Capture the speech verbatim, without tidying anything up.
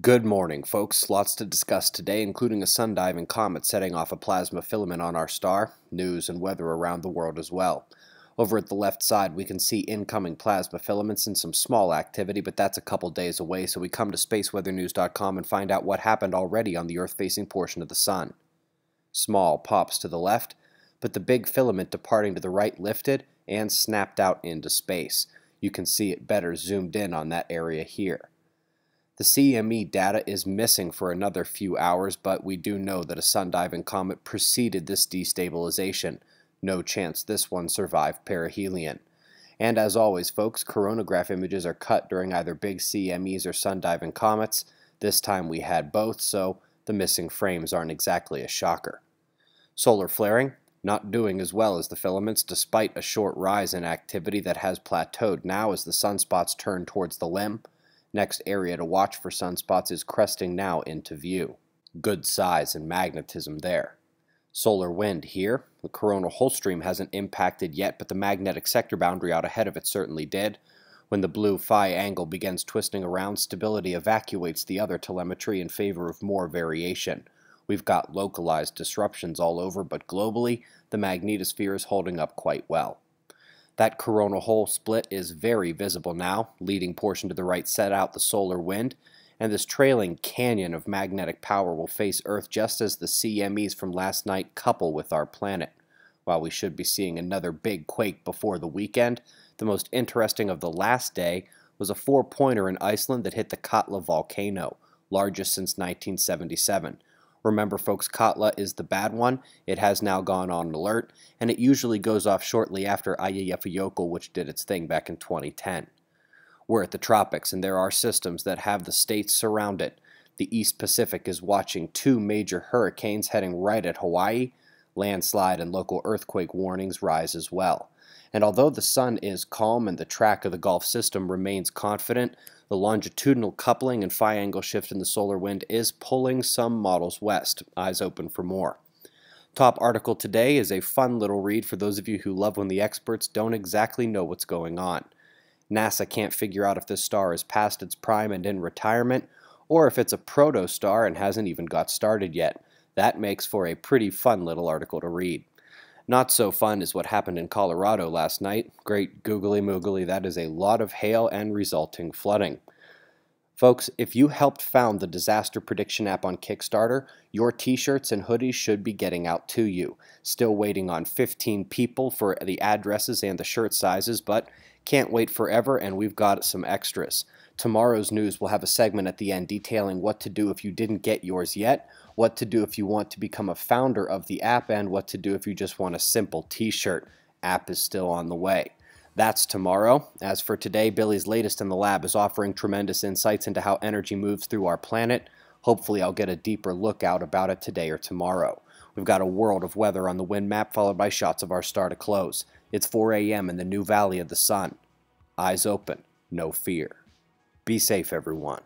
Good morning, folks. Lots to discuss today, including a sun-diving comet setting off a plasma filament on our star, news and weather around the world as well. Over at the left side, we can see incoming plasma filaments and some small activity, but that's a couple days away, so we come to space weather news dot com and find out what happened already on the Earth-facing portion of the sun. Small pops to the left, but the big filament departing to the right lifted and snapped out into space. You can see it better zoomed in on that area here. The C M E data is missing for another few hours, but we do know that a sun-diving comet preceded this destabilization. No chance this one survived perihelion. And as always, folks, coronagraph images are cut during either big C M Es or sun-diving comets. This time we had both, so the missing frames aren't exactly a shocker. Solar flaring, not doing as well as the filaments, despite a short rise in activity that has plateaued now as the sunspots turn towards the limb. Next area to watch for sunspots is cresting now into view. Good size and magnetism there. Solar wind here. The coronal whole stream hasn't impacted yet, but the magnetic sector boundary out ahead of it certainly did. When the blue phi angle begins twisting around, stability evacuates the other telemetry in favor of more variation. We've got localized disruptions all over, but globally, the magnetosphere is holding up quite well. That coronal hole split is very visible now. Leading portion to the right set out the solar wind, and this trailing canyon of magnetic power will face Earth just as the C M Es from last night couple with our planet. While we should be seeing another big quake before the weekend, the most interesting of the last day was a four-pointer in Iceland that hit the Katla volcano, largest since nineteen seventy-seven. Remember, folks, Katla is the bad one. It has now gone on alert, and it usually goes off shortly after Eyjafjallajokull, which did its thing back in twenty ten. We're at the tropics, and there are systems that have the states surrounded. The East Pacific is watching two major hurricanes heading right at Hawaii. Landslide and local earthquake warnings rise as well. And although the sun is calm and the track of the Gulf system remains confident, the longitudinal coupling and phi angle shift in the solar wind is pulling some models west. Eyes open for more. Top article today is a fun little read for those of you who love when the experts don't exactly know what's going on. NASA can't figure out if this star is past its prime and in retirement, or if it's a protostar and hasn't even got started yet. That makes for a pretty fun little article to read. Not so fun is what happened in Colorado last night. Great googly moogly, that is a lot of hail and resulting flooding. Folks, if you helped found the Disaster Prediction app on Kickstarter, your t-shirts and hoodies should be getting out to you. Still waiting on fifteen people for the addresses and the shirt sizes, but can't wait forever, and we've got some extras. Tomorrow's news will have a segment at the end detailing what to do if you didn't get yours yet, what to do if you want to become a founder of the app, and what to do if you just want a simple t-shirt. App is still on the way. That's tomorrow. As for today, Billy's latest in the lab is offering tremendous insights into how energy moves through our planet. Hopefully I'll get a deeper look out about it today or tomorrow. We've got a world of weather on the wind map, followed by shots of our star to close. It's four A M in the new valley of the sun. Eyes open, no fear. Be safe, everyone.